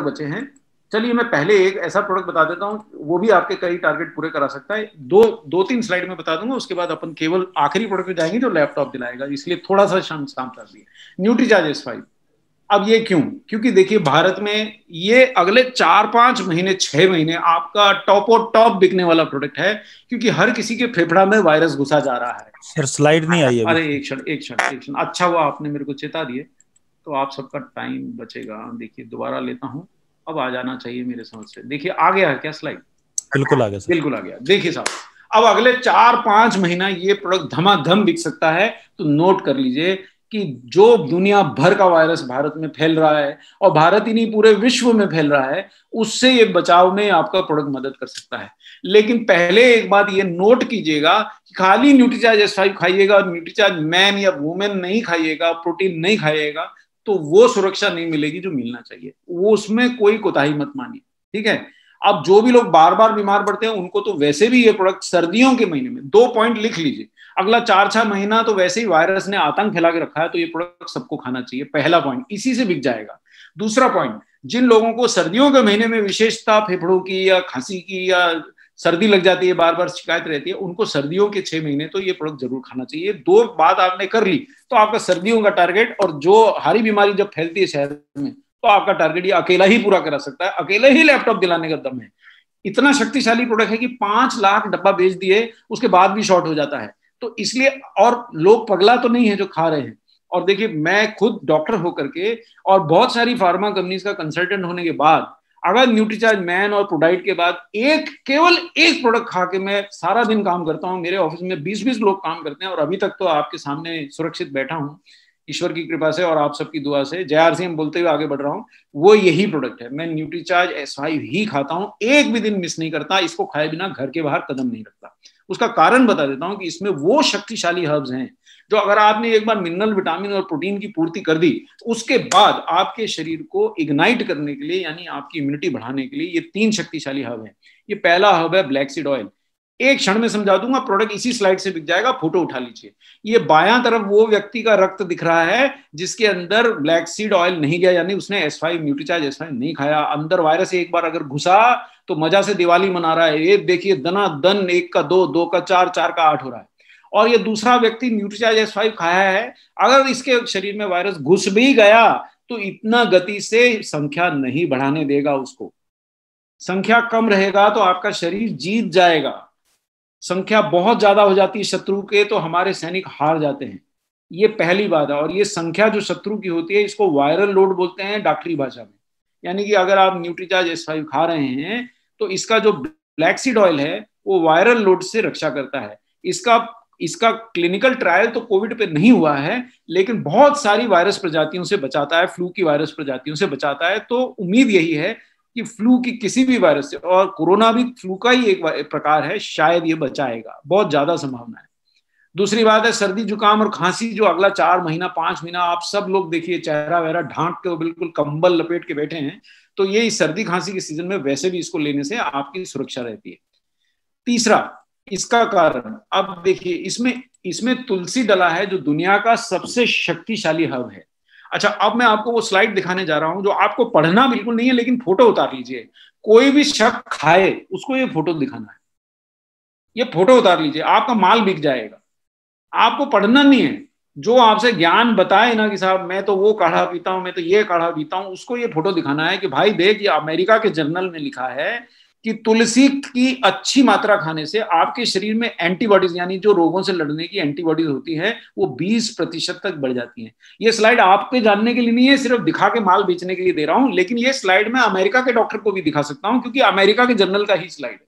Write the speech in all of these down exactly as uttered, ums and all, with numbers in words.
बचे हैं। चलिए मैं पहले एक ऐसा प्रोडक्ट बता देता हूं, वो भी आपके कई टारगेट पूरे करा सकता है। दो दो तीन स्लाइड में बता दूंगा, उसके बाद अपन केवल आखिरी प्रोडक्ट पे जाएंगे जो लैपटॉप दिलाएगा, इसलिए थोड़ा सा शाम शाम कर दिए। न्यूट्रीचार्ज एस फाइव, अब ये क्यों? क्योंकि देखिए भारत में ये अगले चार पांच महीने छह महीने आपका टॉपो टॉप बिकने वाला प्रोडक्ट है, क्योंकि हर किसी के फेफड़ा में वायरस घुसा जा रहा है। सर स्लाइड नहीं आई है। अरे एक क्षण एक क्षण एक क्षण, अच्छा हुआ आपने मेरे को चेता दिए, तो आप सबका टाइम बचेगा। देखिए दोबारा लेता हूं, अब आ जाना चाहिए मेरे समझ से। देखिए आ गया है क्या स्लाइड? बिल्कुल आ गया, बिल्कुल आ गया। देखिए साहब, अब अगले चार पांच महीना ये प्रोडक्ट धमाधम बिक सकता है, तो नोट कर लीजिए कि जो दुनिया भर का वायरस भारत में फैल रहा है, और भारत ही नहीं पूरे विश्व में फैल रहा है, उससे ये बचाव में आपका प्रोडक्ट मदद कर सकता है। लेकिन पहले एक बात ये नोट कीजिएगा कि खाली न्यूट्रीचार्ज एस फाइव खाइएगा और न्यूट्रीचार्ज मैन या वुमेन नहीं खाइएगा, प्रोटीन नहीं खाइएगा, तो वो सुरक्षा नहीं मिलेगी जो मिलना चाहिए। वो उसमें कोई कोताही मत मानिए, ठीक है। अब जो भी लोग बार बार बीमार पड़ते हैं उनको तो वैसे भी ये प्रोडक्ट सर्दियों के महीने में, दो पॉइंट लिख लीजिए, अगला चार छह महीना तो वैसे ही वायरस ने आतंक फैला के रखा है, तो ये प्रोडक्ट सबको खाना चाहिए। पहला पॉइंट, इसी से बिक जाएगा। दूसरा पॉइंट, जिन लोगों को सर्दियों के महीने में विशेषता फेफड़ों की या खांसी की या सर्दी लग जाती है, बार बार शिकायत रहती है, उनको सर्दियों के छह महीने तो ये प्रोडक्ट जरूर खाना चाहिए। दो बात आपने कर ली तो आपका सर्दियों का टारगेट, और जो हरी बीमारी जब फैलती है शहर में, तो आपका टारगेट ये अकेला ही पूरा करा सकता है। अकेले ही लैपटॉप दिलाने का दम है, इतना शक्तिशाली प्रोडक्ट है कि पांच लाख डब्बा बेच दिए उसके बाद भी शॉर्ट हो जाता है। तो इसलिए, और लोग पगला तो नहीं है जो खा रहे हैं। और देखिए मैं खुद डॉक्टर होकर के और बहुत सारी फार्मा कंपनीज का कंसल्टेंट होने के बाद, अगर न्यूट्रीचार्ज मैन और प्रोडाइट के बाद एक केवल एक प्रोडक्ट खा के मैं सारा दिन काम करता हूँ, मेरे ऑफिस में बीस बीस लोग काम करते हैं, और अभी तक तो आपके सामने सुरक्षित बैठा हूँ ईश्वर की कृपा से और आप सबकी दुआ से, जय आरसीएम बोलते हुए आगे बढ़ रहा हूँ, वो यही प्रोडक्ट है। मैं न्यूट्रीचार्ज एस फाइव ही खाता हूँ, एक भी दिन मिस नहीं करता, इसको खाए बिना घर के बाहर कदम नहीं रखता। उसका कारण बता देता हूँ कि इसमें वो शक्तिशाली हर्ब्स हैं जो अगर आपने एक बार मिनरल, विटामिन और प्रोटीन की पूर्ति कर दी, उसके बाद आपके शरीर को इग्नाइट करने के लिए, यानी आपकी इम्यूनिटी बढ़ाने के लिए, ये तीन शक्तिशाली हर्ब है। ये पहला हर्ब है ब्लैक सीड ऑयल। एक क्षण में समझा दूंगा, प्रोडक्ट इसी स्लाइड से बिक जाएगा, फोटो उठा लीजिए। ये बायां तरफ वो व्यक्ति का रक्त दिख रहा है जिसके अंदर ब्लैक सीड ऑयल नहीं गया, यानी उसने S five, Nutricharge S five नहीं खाया। अंदर वायरस एक बार अगर घुसा तो मजा से दिवाली मना रहा है। ये देखिए दना दन, एक का दो, दो का चार, चार का आठ हो रहा है। और ये दूसरा व्यक्ति न्यूट्रीचार्ज एस फाइव खाया है, अगर इसके शरीर में वायरस घुस भी गया तो इतना गति से संख्या नहीं बढ़ाने देगा उसको। संख्या कम रहेगा तो आपका शरीर जीत जाएगा। संख्या बहुत ज्यादा हो जाती है शत्रु के तो हमारे सैनिक हार जाते हैं, ये पहली बात है। और ये संख्या जो शत्रु की होती है, इसको वायरल लोड बोलते हैं डॉक्टरी भाषा में। यानी कि अगर आप न्यूट्रीचार्ज एस फाइव खा रहे हैं तो इसका जो ब्लैक सीड ऑयल है वो वायरल लोड से रक्षा करता है। इसका इसका क्लिनिकल ट्रायल तो कोविड पे नहीं हुआ है, लेकिन बहुत सारी वायरस प्रजातियों से बचाता है, फ्लू की वायरस प्रजातियों से बचाता है। तो उम्मीद यही है कि फ्लू की किसी भी वायरस से, और कोरोना भी फ्लू का ही एक प्रकार है, शायद ये बचाएगा, बहुत ज्यादा संभावना है। दूसरी बात है सर्दी जुकाम और खांसी, जो अगला चार महीना पांच महीना आप सब लोग देखिए चेहरा वहरा ढांक के बिल्कुल कंबल लपेट के बैठे हैं, तो ये सर्दी खांसी के सीजन में वैसे भी इसको लेने से आपकी सुरक्षा रहती है। तीसरा इसका कारण, अब देखिए इसमें इसमें तुलसी डला है जो दुनिया का सबसे शक्तिशाली हर्ब है। अच्छा, अब मैं आपको वो स्लाइड दिखाने जा रहा हूं जो आपको पढ़ना बिल्कुल नहीं है, लेकिन फोटो उतार लीजिए। कोई भी शक खाए उसको ये फोटो दिखाना है, ये फोटो उतार लीजिए, आपका माल बिक जाएगा। आपको पढ़ना नहीं है, जो आपसे ज्ञान बताए ना कि साहब मैं तो वो काढ़ा पीता हूं, मैं तो ये काढ़ा पीता हूं, उसको ये फोटो दिखाना है कि भाई देख, ये अमेरिका के जर्नल में लिखा है कि तुलसी की अच्छी मात्रा खाने से आपके शरीर में एंटीबॉडीज, यानी जो रोगों से लड़ने की एंटीबॉडीज होती है, वो बीस प्रतिशत तक बढ़ जाती हैं। ये स्लाइड आपके जानने के लिए नहीं है, सिर्फ दिखा के माल बेचने के लिए दे रहा हूं, लेकिन ये स्लाइड मैं अमेरिका के डॉक्टर को भी दिखा सकता हूं क्योंकि अमेरिका के जर्नल का ही स्लाइड है।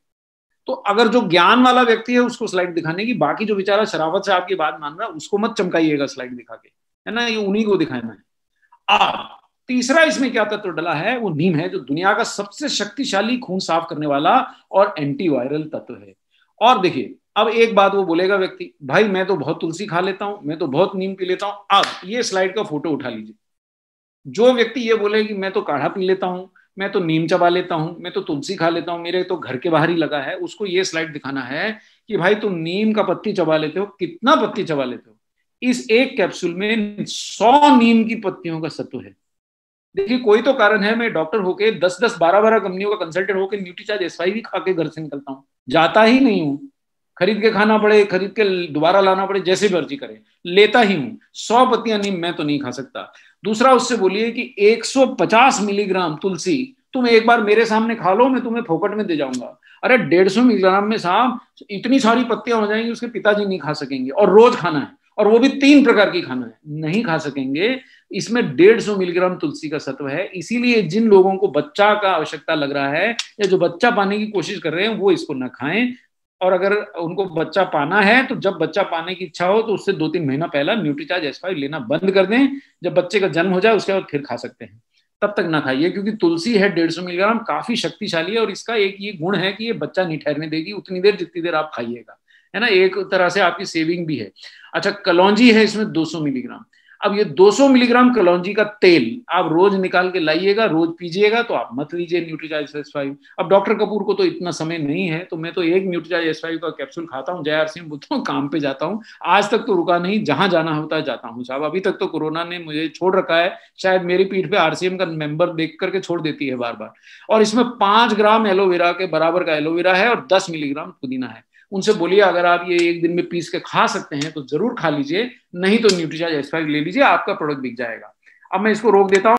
तो अगर जो ज्ञान वाला व्यक्ति है उसको स्लाइड दिखाने की, बाकी जो बेचारा शराफत से आपकी बात मान रहा है उसको मत चमकाइएगा स्लाइड दिखा के, है ना, ये उन्हीं को दिखाना है। आप तीसरा इसमें क्या तत्व डला है, वो नीम है जो दुनिया का सबसे शक्तिशाली खून साफ करने वाला और एंटीवायरल तत्व है। और देखिए अब एक बात वो बोलेगा व्यक्ति, भाई मैं तो बहुत तुलसी खा लेता हूं, मैं तो बहुत नीम पी लेता हूं। अब ये स्लाइड का फोटो उठा लीजिए। जो व्यक्ति ये बोले कि मैं तो काढ़ा पी लेता हूं, मैं तो नीम चबा लेता हूं, मैं तो तुलसी खा लेता हूं, मेरे तो घर के बाहर ही लगा है, उसको ये स्लाइड दिखाना है कि भाई तुम नीम का पत्ती चबा लेते हो, कितना पत्ती चबा लेते हो, इस एक कैप्सूल में सौ नीम की पत्तियों का सत्व है। देखिए कोई तो कारण है, मैं डॉक्टर होके दस दस बारह बारह कंपनियों का कंसल्टेंट होके न्यूट्रीचार्ज एस फाइव ही खा के घर से निकलता हूँ, जाता ही नहीं हूँ। खरीद के खाना पड़े, खरीद के दोबारा लाना पड़े, जैसे मर्जी करें लेता ही हूँ। सौ पत्तियां नीम मैं तो नहीं खा सकता। दूसरा, उससे बोलिए कि एक सौ पचास मिलीग्राम तुलसी तुम एक बार मेरे सामने खा लो, मैं तुम्हें फोकट में दे जाऊंगा। अरे डेढ़ सौ मिलीग्राम में साहब इतनी सारी पत्तियां हो जाएंगी, उसके पिताजी नहीं खा सकेंगे, और रोज खाना है, और वो भी तीन प्रकार की खाना है, नहीं खा सकेंगे। इसमें डेढ़ सौ मिलीग्राम तुलसी का सत्व है। इसीलिए जिन लोगों को बच्चा का आवश्यकता लग रहा है या जो बच्चा पाने की कोशिश कर रहे हैं, वो इसको ना खाएं। और अगर उनको बच्चा पाना है तो जब बच्चा पाने की इच्छा हो तो उससे दो तीन महीना पहला न्यूट्रीचार्ज एस फाइव लेना बंद कर दें। जब बच्चे का जन्म हो जाए उसके बाद फिर खा सकते हैं, तब तक ना खाइए, क्योंकि तुलसी है डेढ़ सौ मिलीग्राम, काफी शक्तिशाली है। और इसका एक ये गुण है कि ये बच्चा नहीं ठहरने देगी उतनी देर जितनी देर आप खाइएगा, है ना। एक तरह से आपकी सेविंग भी है। अच्छा, कलौंजी है इसमें दो सौ मिलीग्राम। अब ये दो सौ मिलीग्राम कलौंजी का तेल आप रोज निकाल के लाइएगा, रोज पीजिएगा, तो आप मत लीजिए न्यूट्रीचार्ज एस फाइव। अब डॉक्टर कपूर को तो इतना समय नहीं है, तो मैं तो एक न्यूट्रीचार्ज एस फाइव का कैप्सूल खाता हूँ, जय आरसीएम बोलता हूँ, काम पे जाता हूँ। आज तक तो रुका नहीं, जहां जाना होता है जाता हूँ साहब। अभी तक तो कोरोना ने मुझे छोड़ रखा है, शायद मेरी पीठ पे आरसीएम का मेंबर देख करके छोड़ देती है बार बार। और इसमें पांच ग्राम एलोवेरा के बराबर का एलोवेरा है और दस मिलीग्राम पुदीना है। उनसे बोलिए अगर आप ये एक दिन में पीस के खा सकते हैं तो जरूर खा लीजिए, नहीं तो न्यूट्रीचार्ज एस फाइव ले लीजिए, आपका प्रोडक्ट बिक जाएगा। अब मैं इसको रोक देता हूँ।